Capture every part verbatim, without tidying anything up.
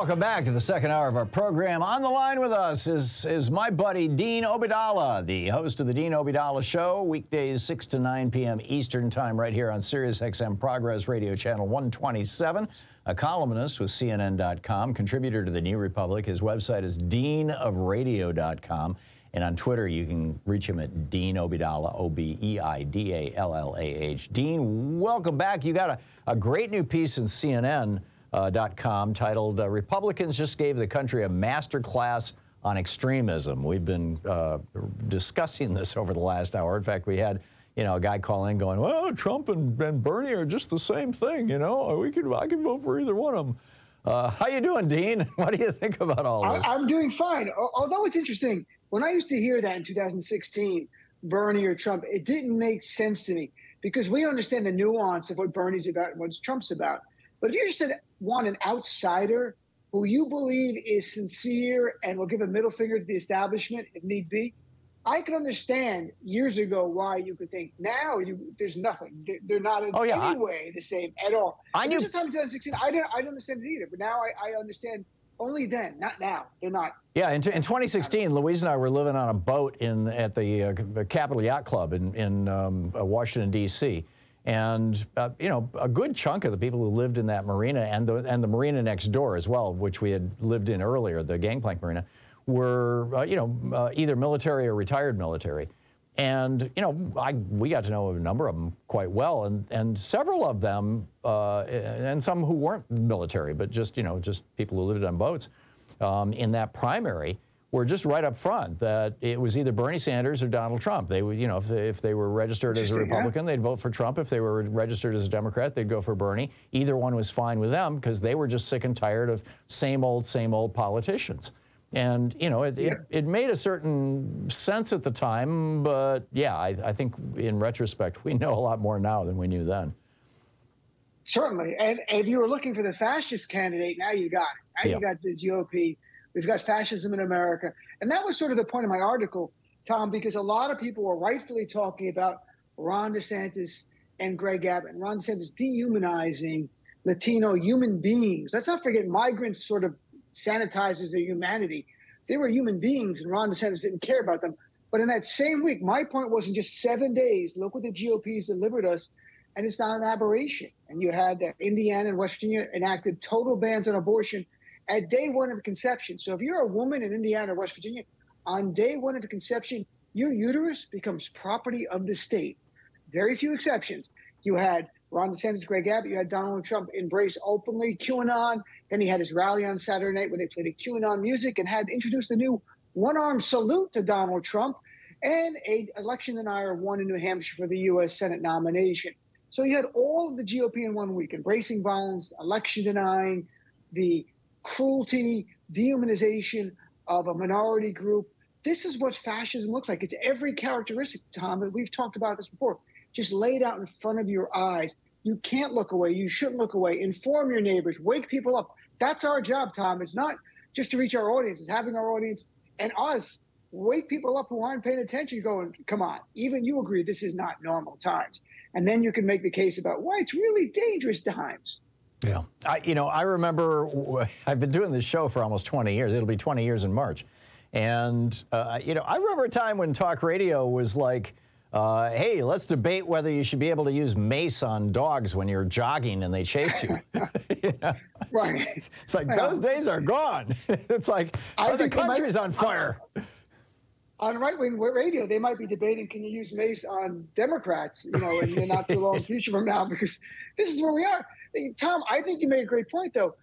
Welcome back to the second hour of our program. On the line with us is, is my buddy Dean Obeidallah, the host of the Dean Obeidallah Show, weekdays six to nine p m Eastern Time, right here on Sirius X M Progress Radio, Channel one twenty-seven. A columnist with C N N dot com, contributor to The New Republic. His website is dean of radio dot com. And on Twitter, you can reach him at Dean Obeidallah, O B E I D A L L A H. Dean, welcome back. You got a, a great new piece in C N N dot com. Uh, dot com titled uh, Republicans Just Gave the Country a Master Class on Extremism. We've been uh, discussing this over the last hour. In fact, we had, you know, a guy call in going, well, Trump and, and Bernie are just the same thing, you know. We could, I could vote for either one of them. Uh, how you doing, Dean? What do you think about all this? I, I'm doing fine. Although it's interesting, when I used to hear that in two thousand sixteen, Bernie or Trump, it didn't make sense to me because we understand the nuance of what Bernie's about and what Trump's about. But if you just want an outsider who you believe is sincere and will give a middle finger to the establishment if need be, I can understand years ago why you could think now you, there's nothing. They're not in oh, yeah. any way the same at all. I knew. Time twenty sixteen, I didn't, I didn't understand it either, but now I, I understand only then, not now. They're not. Yeah, in, in twenty sixteen, Louise and I were living on a boat in at the uh, Capitol Yacht Club in, in um, Washington, D C, and uh, you know, a good chunk of the people who lived in that marina and the and the marina next door as well, which we had lived in earlier, the Gangplank Marina, were uh, you know uh, either military or retired military, and you know I we got to know a number of them quite well, and and several of them uh, and some who weren't military but just you know just people who lived on boats um, in that primary. Were just right up front that it was either Bernie Sanders or Donald Trump. They would, you know, if they, if they were registered as a Republican, yeah. they'd vote for Trump. If they were registered as a Democrat, they'd go for Bernie. Either one was fine with them because they were just sick and tired of same old, same old politicians. And, you know, it, yeah. it, it made a certain sense at the time, but yeah, I, I think in retrospect, we know a lot more now than we knew then. Certainly. And, and if you were looking for the fascist candidate, now you got it. Now yeah. you got the G O P. We've got fascism in America. And that was sort of the point of my article, Tom, because a lot of people were rightfully talking about Ron DeSantis and Greg Abbott. And Ron DeSantis dehumanizing Latino human beings. Let's not forget migrants sort of sanitizes their humanity. They were human beings, and Ron DeSantis didn't care about them. But in that same week, my point was in just seven days, look what the G O P has delivered us, and it's not an aberration. And you had that Indiana and West Virginia enacted total bans on abortion at day one of conception. So if you're a woman in Indiana or West Virginia, on day one of conception, your uterus becomes property of the state. Very few exceptions. You had Ron DeSantis, Greg Abbott, you had Donald Trump embrace openly QAnon. Then he had his rally on Saturday night where they played a QAnon music and had introduced the new one-armed salute to Donald Trump and an election denier won in New Hampshire for the U S Senate nomination. So you had all of the G O P in one week, embracing violence, election denying, the cruelty, dehumanization of a minority group. This is what fascism looks like. It's every characteristic, Tom, and we've talked about this before, just laid out in front of your eyes. You can't look away. You shouldn't look away. Inform your neighbors. Wake people up. That's our job, Tom. It's not just to reach our audience. It's having our audience and us wake people up who aren't paying attention going, come on, even you agree this is not normal times. And then you can make the case about why it's really dangerous times. Yeah, I, you know, I remember I've been doing this show for almost twenty years. It'll be twenty years in March. And, uh, you know, I remember a time when talk radio was like, uh, hey, let's debate whether you should be able to use mace on dogs when you're jogging and they chase you. You know? Right. It's like, those days are gone. It's like, oh, the country's on fire. Uh, on right-wing radio, they might be debating, can you use mace on Democrats, you know, in the not too long future from now, because this is where we are. Tom, I think you made a great point, though.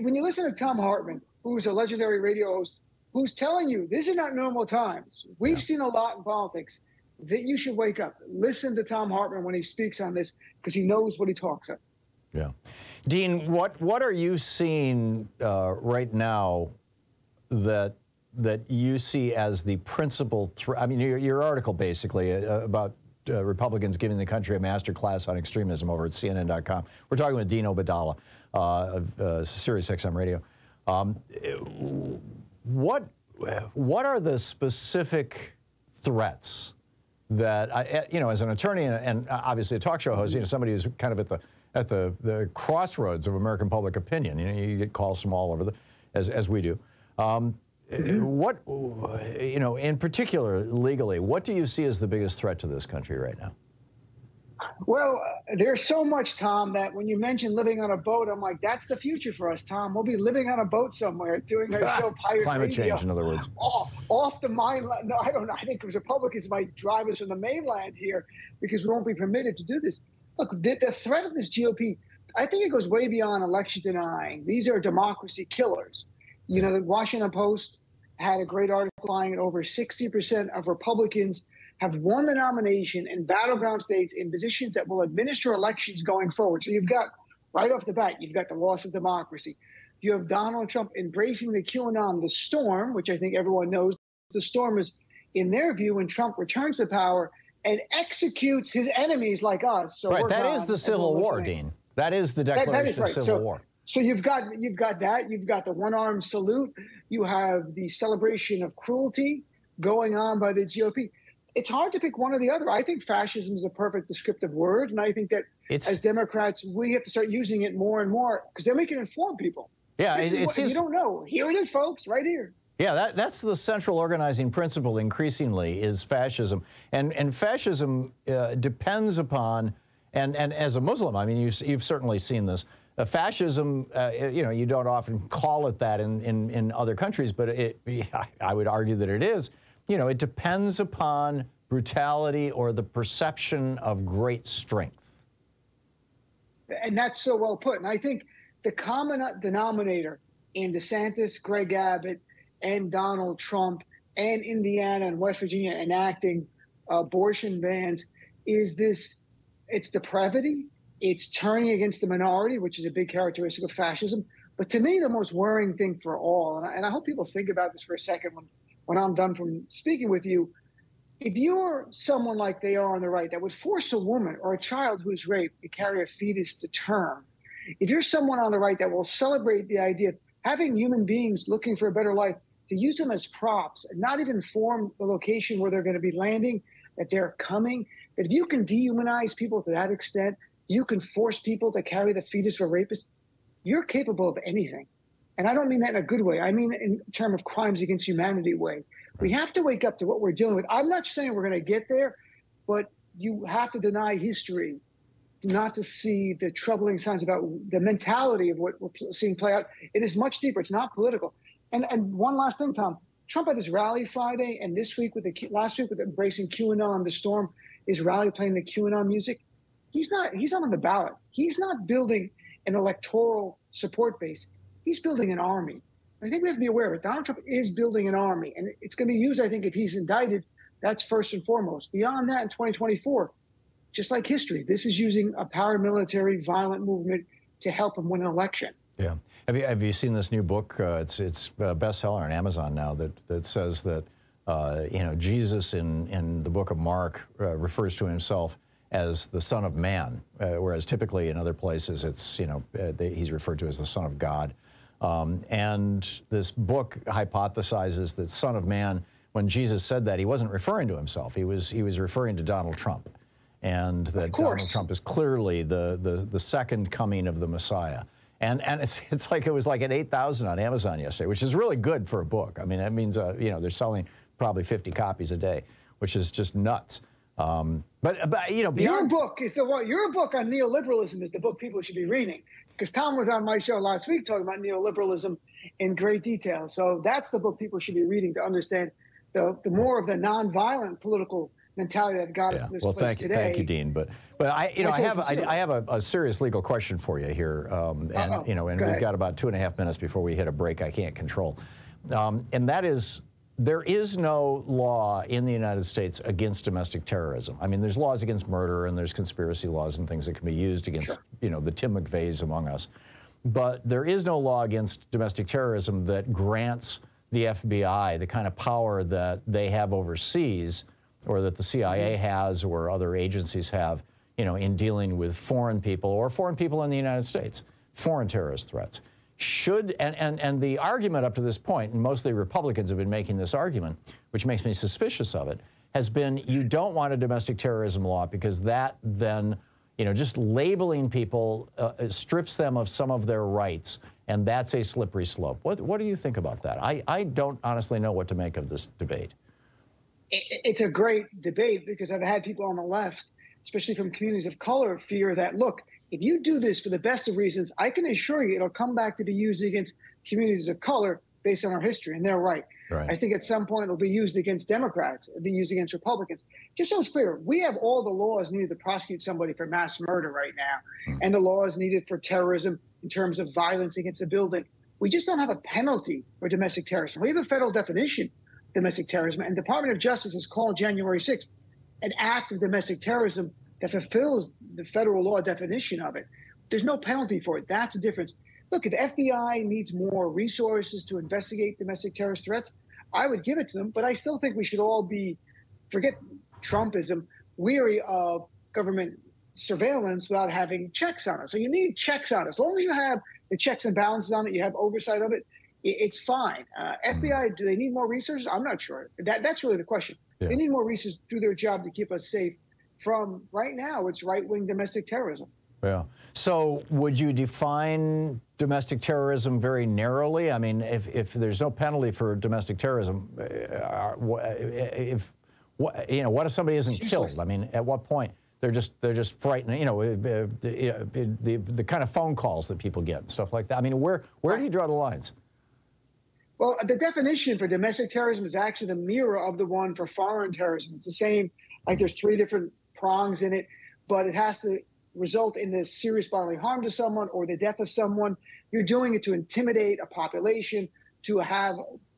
When you listen to Thom Hartmann, who's a legendary radio host, who's telling you, these are not normal times. We've yeah. seen a lot in politics that you should wake up. Listen to Thom Hartmann when he speaks on this, because he knows what he talks about. Yeah. Dean, what, what are you seeing uh, right now that that you see as the principal threat? I mean, your, your article, basically, uh, about Uh, Republicans giving the country a master class on extremism over at C N N dot com. We're talking with Dean Obeidallah uh, of uh, Sirius X M Radio. Um, what, what are the specific threats that, I, you know, as an attorney and, and obviously a talk show host, you know, somebody who's kind of at the at the, the crossroads of American public opinion. You know, you get calls from all over, the, as, as we do. Um, what, you know, in particular, legally, what do you see as the biggest threat to this country right now? Well, there's so much, Tom, that when you mentioned living on a boat, I'm like, that's the future for us, Tom. We'll be living on a boat somewhere, doing our show, Pirate Climate Radio. Change, in other words. Off, off the mainland. No, I don't know. I think Republicans might drive us from the mainland here because we won't be permitted to do this. Look, the, the threat of this G O P, I think it goes way beyond election denying. These are democracy killers. You know, the Washington Post had a great article lying at over sixty percent of Republicans have won the nomination in battleground states in positions that will administer elections going forward. So you've got, right off the bat, you've got the loss of democracy. You have Donald Trump embracing the QAnon, the storm, which I think everyone knows. The storm is, in their view, when Trump returns to power and executes his enemies like us. So right, that is the Civil War, Dean. That is the Declaration that, that is right. of Civil so, War. So you've got, you've got that. You've got the one-armed salute. You have the celebration of cruelty going on by the G O P. It's hard to pick one or the other. I think fascism is a perfect descriptive word, and I think that it's, as Democrats, we have to start using it more and more because then we can inform people. Yeah, it, it what, seems, you don't know. Here it is, folks, right here. Yeah, that, that's the central organizing principle increasingly is fascism, and and fascism uh, depends upon, and and as a Muslim, I mean, you, you've certainly seen this. Uh, fascism, uh, you know, you don't often call it that in in, in other countries, but it, I would argue that it is. You know, it depends upon brutality or the perception of great strength. And that's so well put. And I think the common denominator in DeSantis, Greg Abbott, and Donald Trump, and Indiana and West Virginia enacting abortion bans is this, it's depravity, it's turning against the minority, which is a big characteristic of fascism. But to me, the most worrying thing for all, and I, and I hope people think about this for a second when when I'm done from speaking with you, if you're someone like they are on the right that would force a woman or a child who is raped to carry a fetus to term, if you're someone on the right that will celebrate the idea of having human beings looking for a better life, to use them as props and not even inform the location where they're going to be landing, that they're coming, that if you can dehumanize people to that extent, you can force people to carry the fetus for rapists, you're capable of anything. And I don't mean that in a good way. I mean in terms of crimes against humanity way. We have to wake up to what we're dealing with. I'm not saying we're going to get there, but you have to deny history not to see the troubling signs about the mentality of what we're seeing play out. It is much deeper. It's not political. And and one last thing, Tom. Trump had his rally Friday, and this week with the last week with embracing QAnon, the storm, his rally playing the QAnon music. He's not. He's not on the ballot. He's not building an electoral support base. He's building an army. I think we have to be aware of it. Donald Trump is building an army, and it's going to be used, I think, if he's indicted. That's first and foremost. Beyond that, in twenty twenty-four, just like history, this is using a paramilitary, violent movement to help him win an election. Yeah. Have you, have you seen this new book? Uh, it's it's a bestseller on Amazon now that, that says that, uh, you know, Jesus in, in the book of Mark uh, refers to himself as the Son of Man, uh, whereas typically in other places it's, you know, uh, they, he's referred to as the Son of God. Um, and this book hypothesizes that Son of Man, when Jesus said that, he wasn't referring to himself. He was he was referring to Donald Trump, and that Donald Trump is clearly the the the second coming of the Messiah. And and it's it's like it was like at eight thousand on Amazon yesterday, which is really good for a book. I mean, that means uh, you know, they're selling probably fifty copies a day, which is just nuts. Um, but, but you know, beyond your book is the one. Your book on neoliberalism is the book people should be reading. Because Tom was on my show last week talking about neoliberalism in great detail. So that's the book people should be reading to understand the, the more of the nonviolent political mentality that got yeah. us to this well, place thank today. Well, thank you, Dean. But but I you know I, I have I, I have a, a serious legal question for you here, um, and uh-oh. you know, and Go we've ahead. got about two and a half minutes before we hit a break I can't control, um, and that is there is no law in the United States against domestic terrorism. I mean, there's laws against murder and there's conspiracy laws and things that can be used against, sure. you know, the Tim McVeighs among us. But there is no law against domestic terrorism that grants the F B I the kind of power that they have overseas or that the C I A has or other agencies have, you know, in dealing with foreign people or foreign people in the United States, foreign terrorist threats. Should, and, and, and the argument up to this point, and mostly Republicans have been making this argument, which makes me suspicious of it, has been you don't want a domestic terrorism law because that then you know, just labeling people uh, strips them of some of their rights, and that's a slippery slope. What, what do you think about that? I, I don't honestly know what to make of this debate. It's a great debate because I've had people on the left, especially from communities of color, fear that, look, if you do this for the best of reasons, I can assure you it'll come back to be used against communities of color based on our history, and they're right. Right. I think at some point it'll be used against Democrats, it'll be used against Republicans. Just so it's clear, we have all the laws needed to prosecute somebody for mass murder right now, mm. and the laws needed for terrorism in terms of violence against a building. We just don't have a penalty for domestic terrorism. We have a federal definition of domestic terrorism, and the Department of Justice has called January sixth an act of domestic terrorism that fulfills the federal law definition of it. There's no penalty for it. That's the difference. Look, if the F B I needs more resources to investigate domestic terrorist threats, I would give it to them. But I still think we should all be, forget Trumpism, weary of government surveillance without having checks on it. So you need checks on it. As long as you have the checks and balances on it, you have oversight of it, it's fine. Uh, F B I, do they need more resources? I'm not sure. That, that's really the question. Yeah. They need more resources to do their job to keep us safe from, right now, it's right-wing domestic terrorism. Yeah. So would you define domestic terrorism very narrowly? I mean, if, if there's no penalty for domestic terrorism, if, you know, what if somebody isn't killed? I mean, at what point? They're just, they're just frightening, you know, the, the, the kind of phone calls that people get and stuff like that. I mean, where, where do you draw the lines? Well, the definition for domestic terrorism is actually the mirror of the one for foreign terrorism. It's the same, like there's three different prongs in it, but it has to result in the serious bodily harm to someone or the death of someone. You're doing it to intimidate a population, to have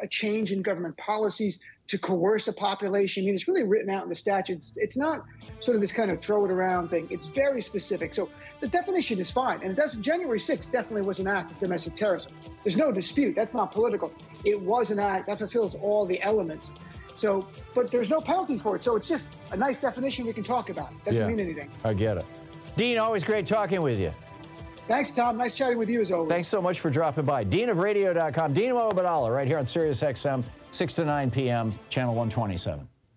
a change in government policies, to coerce a population. I mean, it's really written out in the statutes. It's not sort of this kind of throw it around thing. It's very specific. So the definition is fine. And it does, January sixth definitely was an act of domestic terrorism. There's no dispute. That's not political. It was an act that fulfills all the elements. So, but there's no penalty for it. So it's just a nice definition we can talk about. It doesn't yeah, mean anything. I get it. Dean, always great talking with you. Thanks, Tom. Nice chatting with you as always. Thanks so much for dropping by. dean of radio dot com, Dean Obeidallah, right here on Sirius X M, six to nine p m, channel one twenty-seven.